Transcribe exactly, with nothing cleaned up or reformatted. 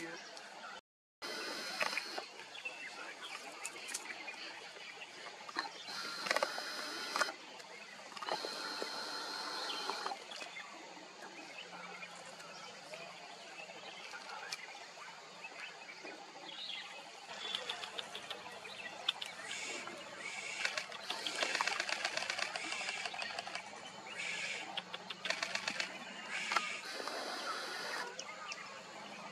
you.